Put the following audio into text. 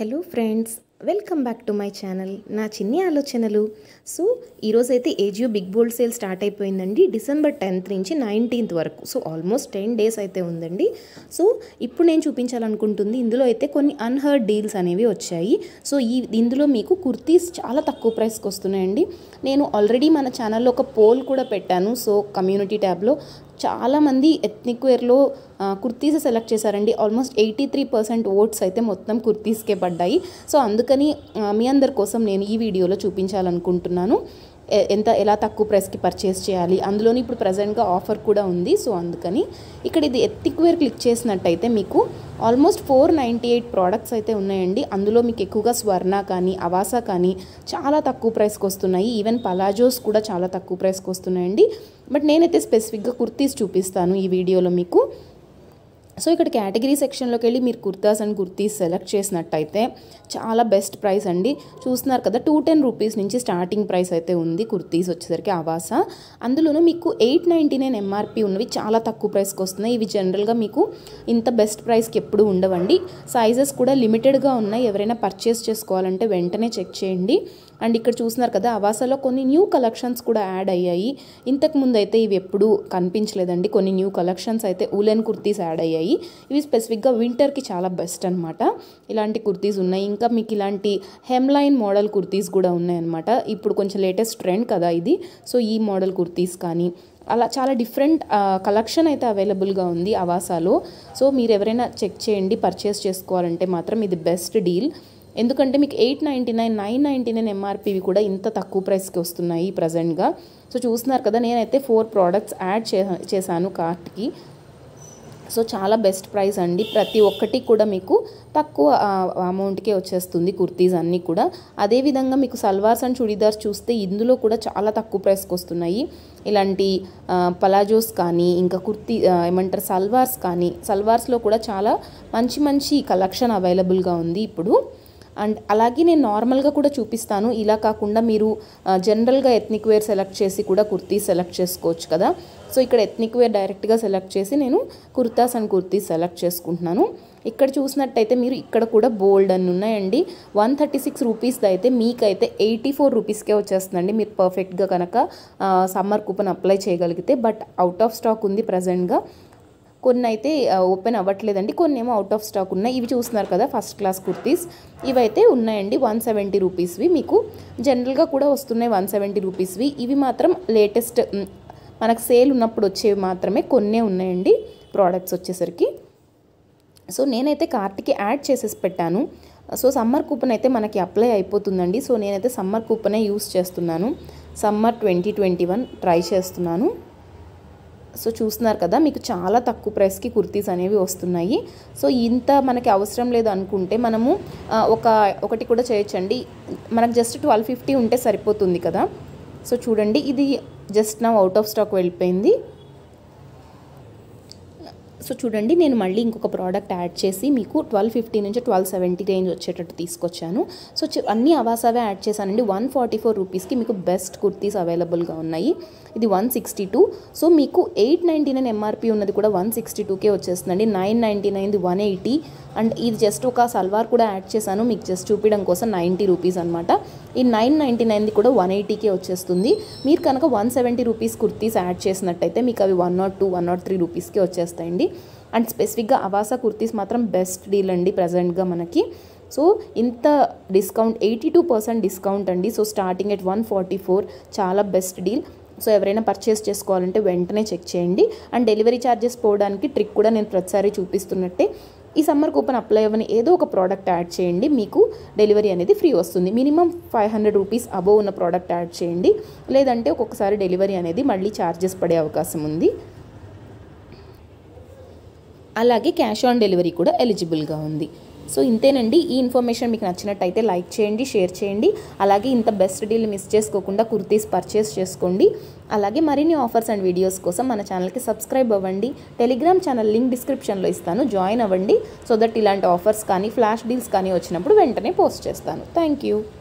Hello friends, welcome back to my channel Naa Chinni Alochanalu. So ee roju aithe AGU big bold sale start ayipindandi December 10th nunchi 19th varaku. So almost 10 days aithe undandi. So ippudu nenu chupinchalanukuntundi indulo aithe konni unheard deals anevi vachayi. So ee indulo meeku kurtis chaala takku price ku vastunayandi. Nenu already mana channel lo oka poll kuda pettanu. So community tab lo చాలా మంది ethnic wear లో kurtis select చేశారండి. Almost 83% votes అయితే మొత్తం కుర్తీస్ కే పడ్డాయి. So అందుకని మీ అందరి కోసం నేను ఈ వీడియోలో చూపించాలనుకుంటున్నాను ఎంత ఎలా తక్కువ ప్రైస్ కి పర్చేస్ చేయాలి. అందులోని ఇప్పుడు ప్రెజెంట్ గా ఆఫర్ కూడా ఉంది. సో అందుకని ఇక్కడ ఇది ఎథ్నిక్ వేర్ క్లిక్ చేసినట్లయితే మీకు ఆల్మోస్ట్ 498 ప్రొడక్ట్స్ అయితే ఉన్నాయండి. అందులో మీకు ఎక్కువగా స్వర్ణ కానీ అవాసా కానీ చాలా తక్కువ ప్రైస్ కి వస్తున్నాయి. ఈవెన్ పలాజోస్ కూడా చాలా తక్కువ ప్రైస్ కి వస్తున్నాయండి. బట్ నేనైతే స్పెసిఫిక్ గా కుర్తీస్ చూపిస్తాను ఈ వీడియోలో మీకు. సో ఇక్కడ కేటగిరీ సెక్షన్ లోకి వెళ్ళి మీరు కుర్తాస్ అండ్ కుర్తీస్ సెలెక్ట్ చేసినట్లయితే చాలా బెస్ట్ ప్రైస్ అండి. చూస్తున్నారు కదా 210 రూపీస్ నుంచి స్టార్టింగ్ ప్రైస్ అయితే ఉంది కుర్తీస్ వచ్చేసరికి అవాసా. అందులోనూ మీకు 899 MRP ఉన్నవి చాలా తక్కువ ప్రైస్ కి వస్తున్నాయి. ఇవి జనరల్ గా మీకు ఇంత బెస్ట్ ప్రైస్ కి ఎప్పుడు ఉండవండి. సైజెస్ కూడా లిమిటెడ్ గా ఉన్నాయి. ఎవరైనా పర్చేస్ చేసుకోవాలంటే వెంటనే చెక్ చేయండి. అండ్ ఇక్కడ చూస్తున్నారు కదా అవాసాలో కొన్ని న్యూ కలెక్షన్స్ కూడా యాడ్ అయ్యాయి. ఇంతకు ముందు అయితే ఇవి ఎప్పుడు కనిపించలేదండి. కొన్ని న్యూ కలెక్షన్స్ అయితే ఉలెన్ కుర్తీస్ యాడ్ అయ్యాయి. ఇవి స్పెసిఫిక్ గా వింటర్ కి చాలా బెస్ట్ అన్నమాట. ఇలాంటి కుర్తీస్ ఉన్నాయి. ఇంకా మీకు ఇలాంటి హెమ్లైన్ మోడల్ కుర్తీస్ కూడా ఉన్నాయి అన్నమాట. ఇప్పుడు కొంచెం లేటెస్ట్ ట్రెండ్ కదా ఇది. సో ఈ మోడల్ కుర్తీస్ కానీ అలా చాలా డిఫరెంట్ కలెక్షన్ అయితే అవైలబుల్గా ఉంది అవాసాలో. సో మీరు ఎవరైనా చెక్ చేయండి పర్చేస్ చేసుకోవాలంటే మాత్రం ఇది బెస్ట్ డీల్. ఎందుకంటే మీకు 899 999 MRPవి కూడా ఇంత తక్కువ ప్రైస్కి వస్తున్నాయి ప్రజెంట్గా. సో చూస్తున్నారు కదా నేనైతే 4 ప్రోడక్ట్స్ యాడ్ చేశాను కార్ట్కి. సో చాలా బెస్ట్ ప్రైస్ అండి. ప్రతి ఒక్కటి కూడా మీకు తక్కువ అమౌంట్కే వచ్చేస్తుంది కుర్తీస్ అన్నీ కూడా. అదేవిధంగా మీకు సల్వార్స్ అండ్ చుడీదార్స్ చూస్తే ఇందులో కూడా చాలా తక్కువ ప్రైస్కి వస్తున్నాయి. ఇలాంటి పలాజోస్ కానీ ఇంకా కుర్తీ ఏమంటారు సల్వార్స్ కానీ సల్వార్స్లో కూడా చాలా మంచి మంచి కలెక్షన్ అవైలబుల్గా ఉంది ఇప్పుడు. అండ్ అలాగే నేను నార్మల్గా కూడా చూపిస్తాను. ఇలా కాకుండా మీరు జనరల్గా ఎథ్నిక్ వేర్ సెలెక్ట్ చేసి కూడా కుర్తీస్ సెలెక్ట్ చేసుకోవచ్చు కదా. సో ఇక్కడ ఎథ్నిక్ వేర్ డైరెక్ట్గా సెలెక్ట్ చేసి నేను కుర్తాస్ అండ్ కుర్తీస్ సెలెక్ట్ చేసుకుంటున్నాను. ఇక్కడ చూసినట్టయితే మీరు ఇక్కడ కూడా బోల్డ్ అని ఉన్నాయండి. 136 రూపీస్ది అయితే మీకైతే 84 రూపీస్కే వచ్చేస్తుందండి. మీరు పర్ఫెక్ట్గా కనుక సమ్మర్ కూపన్ అప్లై చేయగలిగితే. బట్ అవుట్ ఆఫ్ స్టాక్ ఉంది ప్రజెంట్గా. కొన్ని అయితే ఓపెన్ అవ్వట్లేదండి. కొన్ని ఏమో అవుట్ ఆఫ్ స్టాక్ ఉన్నాయి. ఇవి చూస్తున్నారు కదా ఫస్ట్ క్లాస్ కుర్తీస్ ఇవైతే ఉన్నాయండి. 170 రూపీస్వి మీకు జనరల్గా కూడా వస్తున్నాయి. 170 రూపీస్వి ఇవి మాత్రం లేటెస్ట్ మనకు సేల్ ఉన్నప్పుడు వచ్చేవి మాత్రమే కొన్నే ఉన్నాయండి ప్రోడక్ట్స్ వచ్చేసరికి. సో నేనైతే కార్ట్కి యాడ్ చేసేసి పెట్టాను. సో సమ్మర్ కూపన్ అయితే మనకి అప్లై అయిపోతుందండి. సో నేనైతే సమ్మర్ కూపనే యూస్ చేస్తున్నాను. సమ్మర్ 2021 ట్రై చేస్తున్నాను. సో చూస్తున్నారు కదా మీకు చాలా తక్కువ ప్రైస్కి కుర్తీస్ అనేవి వస్తున్నాయి. సో ఇంత మనకి అవసరం లేదు అనుకుంటే మనము ఒకటి కూడా చేయొచ్చండి. మనకు జస్ట్ 1250 ఉంటే సరిపోతుంది కదా. సో చూడండి ఇది జస్ట్ నా అవుట్ ఆఫ్ స్టాక్ వెళ్ళిపోయింది. సో చూడండి నేను మళ్ళీ ఇంకొక ప్రోడక్ట్ యాడ్ చేసి మీకు 1250 నుంచి 1270 రేంజ్ వచ్చేటట్టు తీసుకొచ్చాను. సో అన్నీ అవాసావే యాడ్ చేశానండి. 144 రూపీస్కి మీకు బెస్ట్ కుర్తీస్ అవైలబుల్గా ఉన్నాయి. ఇది 162. సో మీకు 899 MRP ఉన్నది కూడా 162కే వచ్చేస్తుందండి. 999ది 180. అండ్ ఇది జస్ట్ ఒక సల్వార్ కూడా యాడ్ చేశాను మీకు జస్ట్ చూపించడం కోసం 90 రూపీస్ అనమాట. ఈ 999ది కూడా 180కే వచ్చేస్తుంది. మీరు కనుక 170 రూపీస్ కుర్తీస్ యాడ్ చేసినట్టయితే మీకు అవి 102 103 రూపీస్కే వచ్చేస్తాయండి. అండ్ స్పెసిఫిక్గా అవాసా కుర్తీస్ మాత్రం బెస్ట్ డీల్ అండి ప్రజెంట్గా మనకి. సో ఇంత డిస్కౌంట్ 82% డిస్కౌంట్ అండి. సో స్టార్టింగ్ ఎట్ 144 చాలా బెస్ట్ డీల్. సో ఎవరైనా పర్చేస్ చేసుకోవాలంటే వెంటనే చెక్ చేయండి. అండ్ డెలివరీ ఛార్జెస్ పోవడానికి ట్రిక్ కూడా నేను ప్రతిసారి చూపిస్తున్నట్టే ఈ సమ్మర్ కూపన్ అప్లై అవ్వని ఏదో ఒక ప్రోడక్ట్ యాడ్ చేయండి. మీకు డెలివరీ అనేది ఫ్రీ వస్తుంది. మినిమం 500 రూపీస్ అబోవ్ ఉన్న ప్రోడక్ట్ యాడ్ చేయండి. లేదంటే ఒక్కొక్కసారి డెలివరీ అనేది మళ్ళీ ఛార్జెస్ పడే అవకాశం ఉంది. అలాగే క్యాష్ ఆన్ డెలివరీ కూడా ఎలిజిబుల్గా ఉంది. సో ఇంతేనండి. ఈ ఇన్ఫర్మేషన్ మీకు నచ్చినట్టయితే లైక్ చేయండి, షేర్ చేయండి. అలాగే ఇంత బెస్ట్ డీల్ మిస్ చేసుకోకుండా కుర్తీస్ పర్చేస్ చేసుకోండి. అలాగే మరిన్ని ఆఫర్స్ అండ్ వీడియోస్ కోసం మన ఛానల్కి సబ్స్క్రైబ్ అవ్వండి. టెలిగ్రామ్ ఛానల్ లింక్ డిస్క్రిప్షన్లో ఇస్తాను, జాయిన్ అవ్వండి. సో దట్ ఇలాంటి ఆఫర్స్ కానీ ఫ్లాష్ డీల్స్ కానీ వచ్చినప్పుడు వెంటనే పోస్ట్ చేస్తాను. థ్యాంక్